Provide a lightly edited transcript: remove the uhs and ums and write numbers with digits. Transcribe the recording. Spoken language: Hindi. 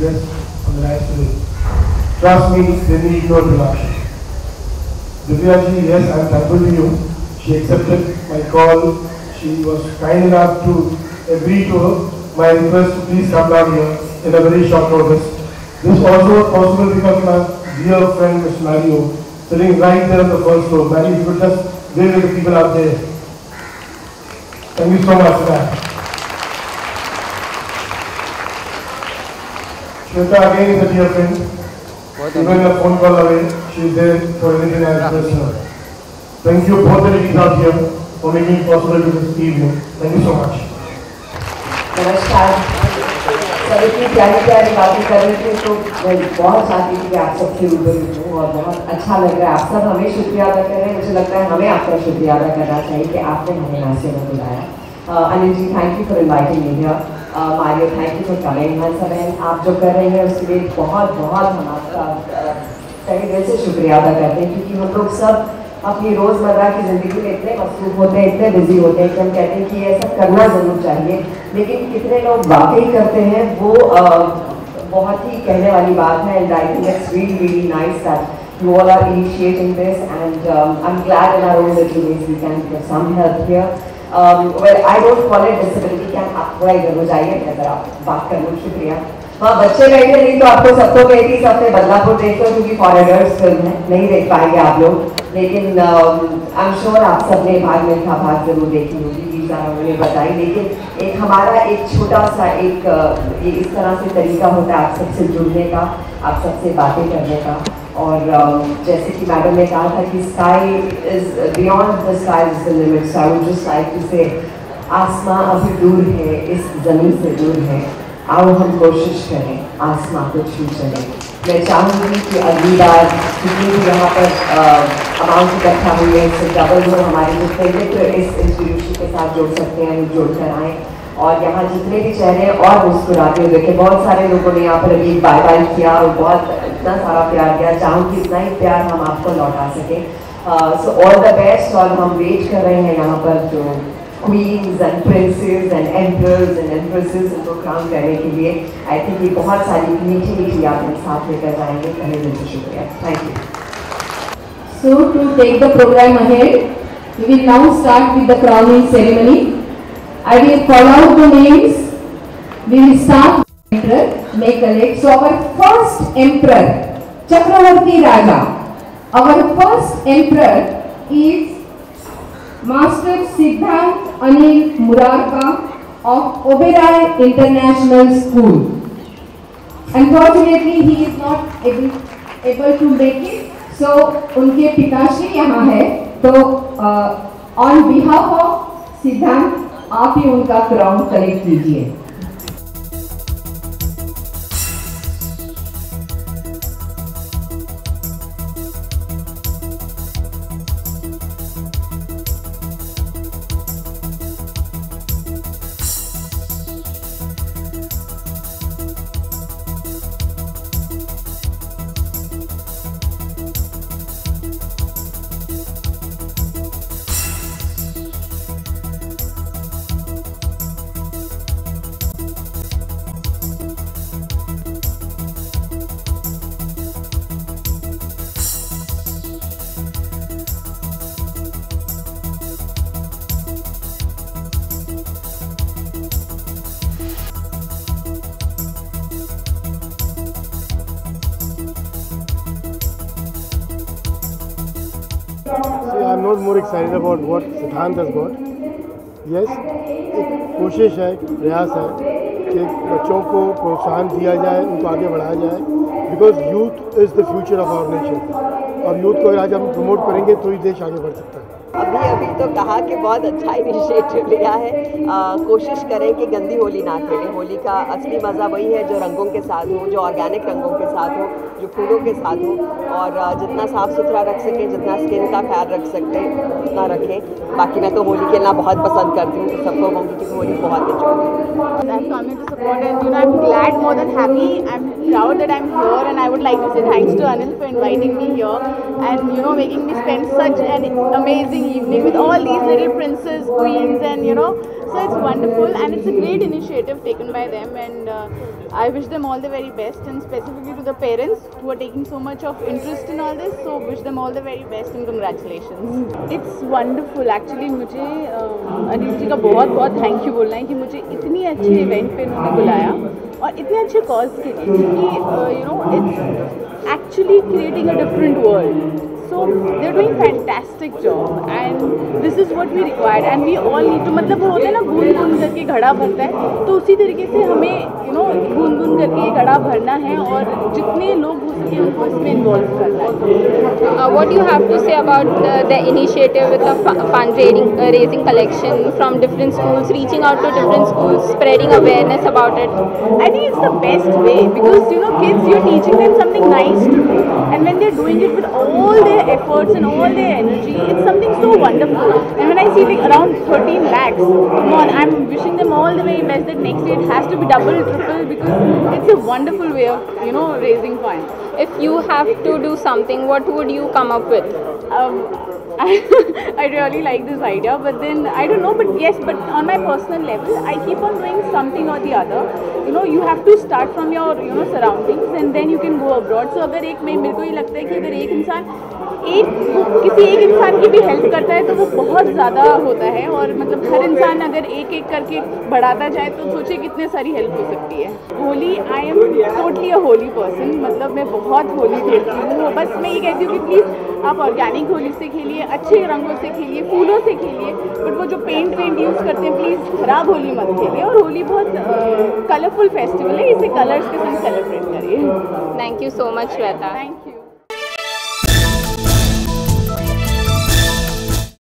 just on the right way. Trust me, they need no introduction. Divyaji, yes, I am thankful to you. She accepted my call. She was kind enough to agree to my request to please come down here in a very short notice. This also possible because my dear friend Mr. Mario sitting right there on the first floor. Mario, you could just wave at the people out there. Thank you so much for that. Shweta again is a dear friend. Even a phone call away, she is there for anything I request her. Thank you both the ladies out here for making it possible to this evening. Thank you so much. नमस्कार सभी की प्यारी प्यारी बातें कर रहे थे तो मैं बहुत चाहती थी कि आप सबसे रूबरू हूँ और बहुत अच्छा लग रहा है आप सब हमें शुक्रिया अदा कर रहे हैं मुझे लगता है हमें आपका शुक्रिया अदा करना चाहिए कि आपने हमें यहाँ से बुलाया Anil ji thank you for inviting me here Mario thank you for coming हर समय आप जो कर रहे हैं उसके लिए बहुत बहुत हम आपका सही दिल से शुक्रिया अदा करते हैं क्योंकि हम लोग सब अपनी रोज़मर्रा की ज़िंदगी में इतने मसरूफ़ होते हैं इतने बिजी होते हैं कि हम कहते हैं कि ऐसा करना ज़रूर चाहिए लेकिन कितने लोग वाकई करते हैं वो बहुत ही कहने वाली बात है and I think it's really really nice that you all are initiating this and I am glad in our own little ways we can give some help here well I don't call it disability can आप थोड़ा इधर हो जाइए अगर आप बात कर लो शुक्रिया हाँ बच्चे बैठे नहीं तो आपको सबको कहती सबसे बदलापुर देखते हो क्योंकि फॉरेनर्स फिल्म है नहीं देख पाएंगे आप लोग लेकिन आई एम श्योर आप सबने भाग में था भाग जरूर देखी होगी बीच उन्होंने बताई लेकिन एक हमारा एक छोटा सा एक इस तरह से तरीका होता है आप सबसे जुड़ने का आप सबसे बातें करने का और जैसे कि मैडम ने कहा था कि sky is beyond the sky is the limits I would just like to say आसमां अभी दूर है इस ज़मीन से दूर है आओ हम कोशिश करें आसमां को छू चलें मैं चाहूँगी कि अगली बार जितनी भी यहाँ पर अमाउंट इकट्ठा हुए इससे डबल हो हमारे जो पहले इस इंस्टीट्यूशन के साथ जोड़ सकते हैं जोड़ कर आएँ और यहाँ जितने भी चेहरे और मुस्कुराते हुए देखे बहुत सारे लोगों ने यहाँ पर अभी बाय बाय किया और बहुत इतना सारा प्यार किया चाहूँगी इतना ही प्यार हम आपको लौटा सकें सो ऑल द बेस्ट और हम वेट कर रहे हैं यहाँ पर जो queens and princess and emperors and empresses इनको क्राउन करने के लिए आई थिंक ये बहुत सारी मीठी मीठी यादें साथ लेकर जाएंगे तहे दिल से शुक्रिया thank you so to take the programme ahead we will now start with the crowning ceremony I will call out the names we will start emperor may collect so our first emperor चक्रवर्ती राजा our first emperor is Master Siddham Anil Murarka of Oberoi International School. Unfortunately, he is not able to make it. So, उनके पिताश्री यहाँ है. तो on behalf of Siddham, आप ही उनका crown collect कीजिए. I'm not more excited about what Siddhant has got. Yes, एक कोशिश है, प्रयास है कि बच्चों को प्रोत्साहन दिया जाए, उनको आगे बढ़ाया जाए, because youth is the future of our nation. और youth को अगर आज हम promote करेंगे, तो ही देश आगे बढ़ सकता है. अभी तो कहा कि बहुत अच्छा इनिशिएटिव लिया है कोशिश करें कि गंदी होली ना खेलें होली का असली मज़ा वही है जो रंगों के साथ हो जो ऑर्गेनिक रंगों के साथ हो जो फूलों के साथ हो और जितना साफ़ सुथरा रख सकें जितना स्किन का ख्याल रख सकते उतना रखें बाकी मैं तो होली खेलना बहुत पसंद करती हूँ तो सबको कहूँगी क्योंकि होली बहुत enjoy evening with all these little princes, queens and you know So it's wonderful and it's a great initiative taken by them, and I wish them all the very best, and specifically to the parents who are taking so much of interest in all this. So wish them all the very best and congratulations. It's wonderful actually. मुझे अनिल जी का बहुत thank you बोलना है कि मुझे इतनी अच्छे event पे उन्होंने बुलाया और इतने अच्छे cause के लिए कि you know it's actually creating a different world. So they're doing fantastic job, and this is what we required, and we all need to. मतलब वो होता है ना बूंद-बूंद करके घड़ा भरता है, तो उसी तरीके से हमें you know बूंद-बूंद करके घड़ा भरना है और जितने लोग हो सके उनको इसमें involve करना है. What do you have to say about the initiative with the fundraising collection from different schools, reaching out to different schools, spreading awareness about it? I think it's the best way because you know kids, you're teaching them something nice to do, and when they're doing it with all their efforts and all their energy, it's something so wonderful. And when I see like around 13 lakhs, come on, I'm wishing them all the very best that next year it has to be double, triple, because it's a wonderful way of, you know, raising funds. If you have to do something, what would you come up with? I really like this idea, but then I don't know, but yes, but on my personal level, I keep on doing something or the other. You know, you have to start from your, you know, surroundings, and then you can go abroad. So अगर एक मेरे को ये लगता है कि अगर एक इंसान किसी एक इंसान की भी हेल्प करता है तो वो बहुत ज़्यादा होता है, और मतलब हर इंसान अगर एक एक करके बढ़ाता जाए तो सोचिए कितने सारी हेल्प हो सकती है. Holi, I am totally a holy person, मतलब मैं बहुत होली खेलती हूँ. बस मैं ये कहती हूँ कि प्लीज़ आप ऑर्गेनिक होली से खेलिए, अच्छे रंगों से खेलिए, फूलों से खेलिए, बट वो जो पेंट वेंट यूज़ करते हैं प्लीज़ ख़राब होली मत खेलिए. और होली बहुत कलरफुल फेस्टिवल है, इसे कलर्स के साथ सेलिब्रेट करिए. Thank you so much Shweta. Thank you.